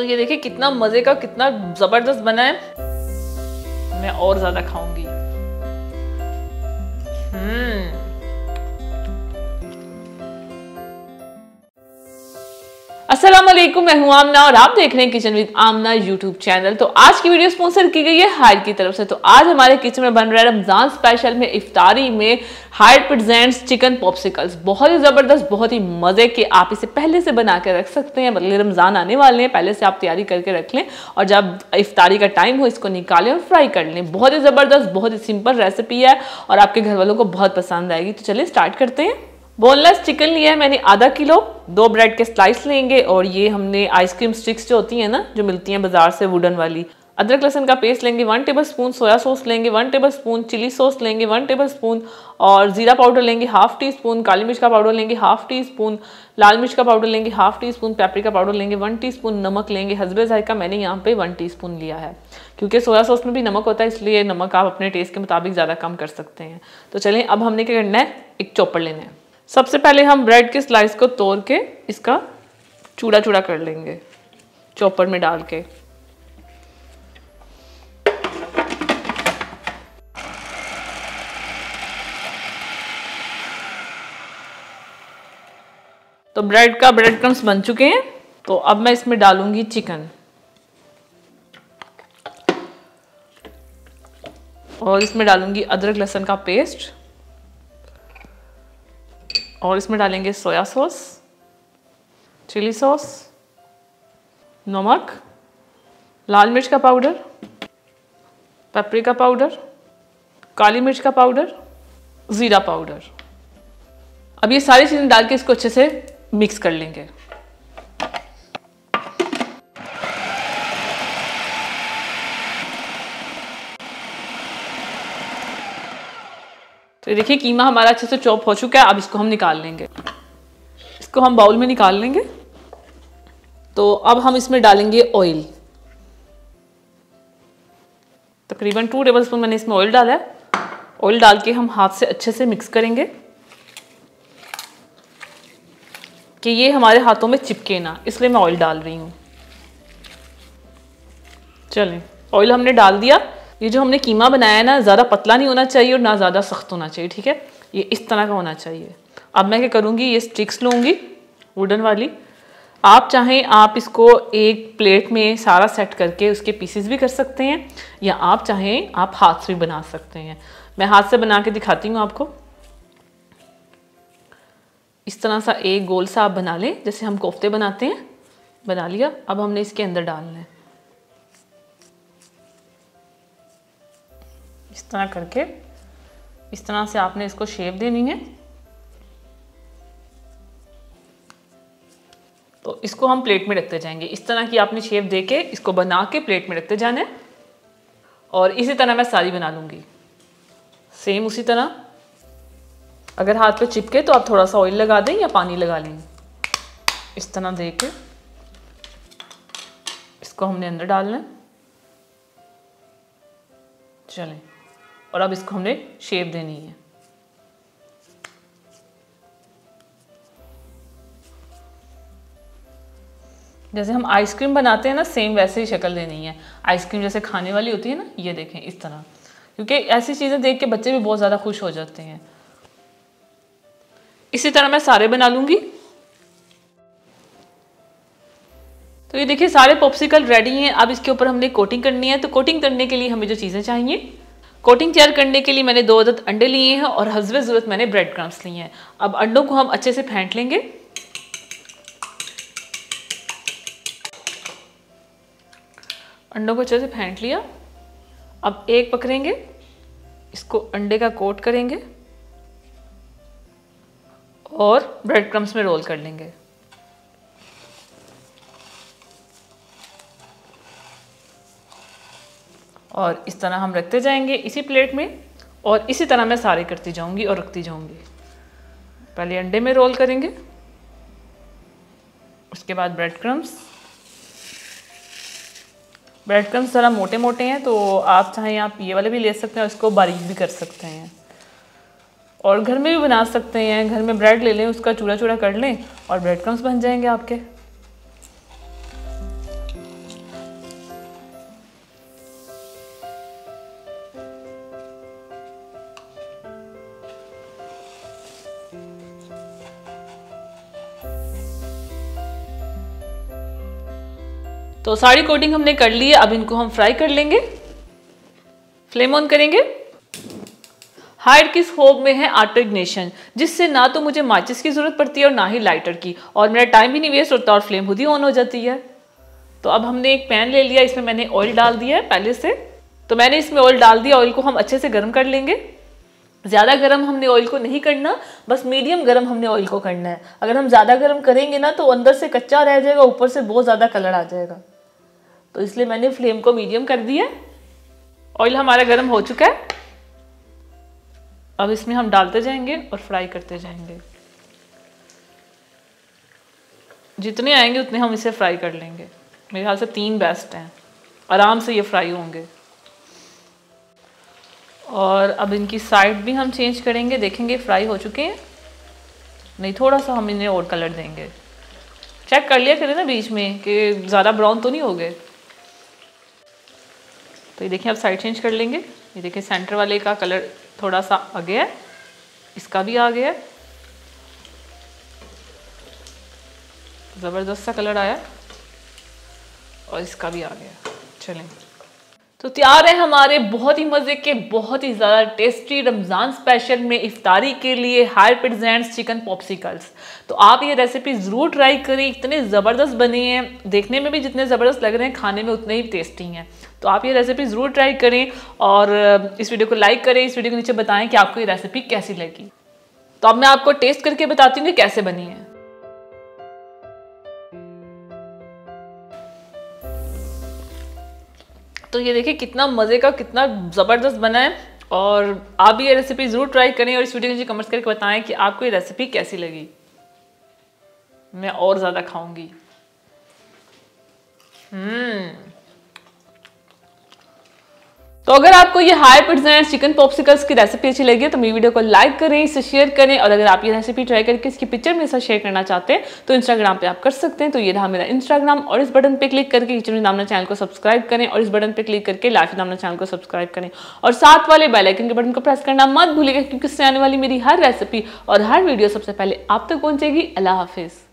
तो ये देखिए कितना मजे का, कितना जबरदस्त बना है। मैं और ज्यादा खाऊंगी। अस्सलामुअलैकुम, मैं हूं आमना और आप देख रहे हैं kitchen with Amna YouTube channel. तो आज की वीडियो स्पॉन्सर की गई है हायर की तरफ से। तो आज हमारे किचन में बन रहा है रमज़ान स्पेशल में इफ्तारी में हायर प्रेजेंट्स चिकन पॉप्सिकल्स। बहुत ही ज़बरदस्त, बहुत ही मज़े के। आप इसे पहले से बना के रख सकते हैं, मतलब रमज़ान आने वाले हैं, पहले से आप तैयारी करके रख लें और जब इफ्तारी का टाइम हो इसको निकालें और फ्राई कर लें। बहुत ही ज़बरदस्त, बहुत ही सिंपल रेसिपी है और आपके घर वालों को बहुत पसंद आएगी। तो चलिए स्टार्ट करते हैं। बोनलेस चिकन लिया है मैंने आधा किलो, 2 ब्रेड के स्लाइस लेंगे और ये हमने आइसक्रीम स्टिक्स जो होती हैं ना, जो मिलती हैं बाजार से, वुडन वाली। अदरक लहसुन का पेस्ट लेंगे 1 टेबलस्पून, सोया सॉस लेंगे 1 टेबलस्पून, चिली सॉस लेंगे 1 टेबलस्पून और ज़ीरा पाउडर लेंगे 1/2 टीस्पून, काली मिर्च का पाउडर लेंगे 1/2 टीस्पून, लाल मिर्च का पाउडर लेंगे 1/2 टीस्पून, पेपरिका पाउडर लेंगे 1 टीस्पून, नमक लेंगे हस्बे ज़ायका। मैंने यहाँ पे 1 टीस्पून लिया है क्योंकि सोया सॉस में भी नमक होता है, इसलिए नमक आप अपने टेस्ट के मुताबिक ज़्यादा कम कर सकते हैं। तो चलें, अब हमने क्या करना है, एक चॉपर लेना है। सबसे पहले हम ब्रेड के स्लाइस को तोड़ के इसका चूड़ा चूड़ा कर लेंगे चॉपर में डाल के। तो ब्रेड क्रम्स बन चुके हैं। तो अब मैं इसमें डालूंगी चिकन और इसमें डालूंगी अदरक लहसुन का पेस्ट और इसमें डालेंगे सोया सॉस, चिली सॉस, नमक, लाल मिर्च का पाउडर, पेपरिका पाउडर, काली मिर्च का पाउडर, ज़ीरा पाउडर। अब ये सारी चीज़ें डाल के इसको अच्छे से मिक्स कर लेंगे। तो देखिए कीमा हमारा अच्छे से चॉप हो चुका है। अब इसको हम निकाल लेंगे, इसको हम बाउल में निकाल लेंगे। तो अब हम इसमें डालेंगे ऑयल, तकरीबन 2 टेबलस्पून मैंने इसमें ऑयल डाला है। ऑयल डाल के हम हाथ से अच्छे से मिक्स करेंगे कि ये हमारे हाथों में चिपके ना, इसलिए मैं ऑयल डाल रही हूँ। चलें, ऑयल हमने डाल दिया। ये जो हमने कीमा बनाया है ना, ज़्यादा पतला नहीं होना चाहिए और ना ज़्यादा सख्त होना चाहिए, ठीक है, ये इस तरह का होना चाहिए। अब मैं क्या करूँगी, ये स्टिक्स लूँगी वुडन वाली। आप चाहें आप इसको एक प्लेट में सारा सेट करके उसके पीसेस भी कर सकते हैं या आप चाहें आप हाथ से भी बना सकते हैं। मैं हाथ से बना के दिखाती हूँ आपको। इस तरह सा एक गोल सा आप बना लें, जैसे हम कोफ्ते बनाते हैं। बना लिया। अब हमने इसके अंदर डालना है, इस तरह करके, इस तरह से आपने इसको शेप देनी है। तो इसको हम प्लेट में रखते जाएंगे, इस तरह की आपने शेप देके इसको बना के प्लेट में रखते जाना है और इसी तरह मैं सारी बना लूँगी, सेम उसी तरह। अगर हाथ पे चिपके तो आप थोड़ा सा ऑयल लगा दें या पानी लगा लें। इस तरह दे के इसको हमने अंदर डालना है। चलें, और अब इसको हमने शेप देनी है। जैसे हम आइसक्रीम बनाते हैं ना, सेम वैसे ही शक्ल देनी है। आइसक्रीम जैसे खाने वाली होती है ना, ये देखें इस तरह, क्योंकि ऐसी चीज़ें देख के बच्चे भी बहुत ज़्यादा खुश हो जाते हैं। इसी तरह मैं सारे बना लूँगी। तो ये देखिए सारे पॉप्सिकल रेडी हैं। अब इसके ऊपर हमने कोटिंग करनी है। तो कोटिंग करने के लिए हमें जो चीज़ें चाहिए, कोटिंग तैयार करने के लिए मैंने 2 अदद अंडे लिए हैं और हस्बे ज़रूरत मैंने ब्रेड क्रम्स लिए हैं। अब अंडों को हम अच्छे से फेंट लेंगे। अंडों को अच्छे से फेंट लिया। अब एक पकड़ेंगे, इसको अंडे का कोट करेंगे और ब्रेड क्रम्स में रोल कर लेंगे। और इस तरह हम रखते जाएंगे इसी प्लेट में और इसी तरह मैं सारे करती जाऊंगी और रखती जाऊंगी। पहले अंडे में रोल करेंगे, उसके बाद ब्रेड क्रम्स। ब्रेड क्रम्स ज़रा मोटे मोटे हैं, तो आप चाहें आप ये वाले भी ले सकते हैं और इसको बारीक भी कर सकते हैं और घर में भी बना सकते हैं। घर में ब्रेड ले लें, उसका चूड़ा चूड़ा कर लें और ब्रेड क्रम्स बन जाएंगे आपके। तो सारी कोटिंग हमने कर ली है, अब इनको हम फ्राई कर लेंगे। फ्लेम ऑन करेंगे। हायर किस होब में है आटा इग्निशन, जिससे ना तो मुझे माचिस की ज़रूरत पड़ती है और ना ही लाइटर की, और मेरा टाइम भी नहीं वेस्ट होता और फ्लेम खुद ही ऑन हो जाती है। तो अब हमने एक पैन ले लिया, इसमें मैंने ऑयल डाल दिया है पहले से, तो मैंने इसमें ऑयल डाल दिया। ऑयल को हम अच्छे से गर्म कर लेंगे। ज़्यादा गर्म हमने ऑयल को नहीं करना, बस मीडियम गर्म हमने ऑयल को करना है। अगर हम ज़्यादा गर्म करेंगे ना तो अंदर से कच्चा रह जाएगा, ऊपर से बहुत ज़्यादा कलर आ जाएगा, तो इसलिए मैंने फ्लेम को मीडियम कर दिया। ऑयल हमारा गर्म हो चुका है, अब इसमें हम डालते जाएंगे और फ्राई करते जाएंगे। जितने आएंगे उतने हम इसे फ्राई कर लेंगे। मेरे ख्याल से 3 बेस्ट हैं, आराम से ये फ्राई होंगे। और अब इनकी साइड भी हम चेंज करेंगे, देखेंगे फ्राई हो चुके हैं नहीं। थोड़ा सा हम इन्हें और कलर देंगे। चेक कर लिया करें ना बीच में कि ज़्यादा ब्राउन तो नहीं हो गए। तो ये देखिए, अब साइड चेंज कर लेंगे। ये देखिए, सेंटर वाले का कलर थोड़ा सा आ गया है, इसका भी आ गया है, ज़बरदस्त सा कलर आया, और इसका भी आ गया। चलें, तो तैयार है हमारे बहुत ही मज़े के, बहुत ही ज़्यादा टेस्टी रमज़ान स्पेशल में इफ्तारी के लिए हायर प्रेजेंट्स चिकन पॉप्सिकल्स। तो आप ये रेसिपी ज़रूर ट्राई करें, इतने ज़बरदस्त बने हैं, देखने में भी जितने ज़बरदस्त लग रहे हैं खाने में उतने ही टेस्टी हैं। तो आप ये रेसिपी ज़रूर ट्राई करें और इस वीडियो को लाइक करें। इस वीडियो के नीचे बताएं कि आपको ये रेसिपी कैसी लगी। तो अब मैं आपको टेस्ट करके बताती हूँ कि कैसे बनी है। तो ये देखिए कितना मज़े का, कितना ज़बरदस्त बना है, और आप भी ये रेसिपी ज़रूर ट्राई करें और इस वीडियो के नीचे कमेंट्स करके बताएं कि आपको ये रेसिपी कैसी लगी। मैं और ज़्यादा खाऊंगी। तो अगर आपको ये हायर प्रेजेंट्स चिकन पॉप्सिकल्स की रेसिपी अच्छी लगी है तो मेरी वीडियो को लाइक करें, इसे शेयर करें, और अगर आप ये रेसिपी ट्राई करके इसकी पिक्चर मेरे साथ शेयर करना चाहते हैं तो इंस्टाग्राम पे आप कर सकते हैं। तो ये रहा मेरा इंस्टाग्राम, और इस बटन पे क्लिक करके किचन विद आमना चैनल को सब्सक्राइब करें, और इस बटन पर क्लिक करके लाइफ विद आमना चैनल को सब्सक्राइब करें, और साथ वाले बेल आइकन के बटन को प्रेस करना मत भूलिएगा, क्योंकि इससे आने वाली मेरी हर रेसिपी और हर वीडियो सबसे पहले आप तक पहुँचेगी। अल्लाह हाफिज़।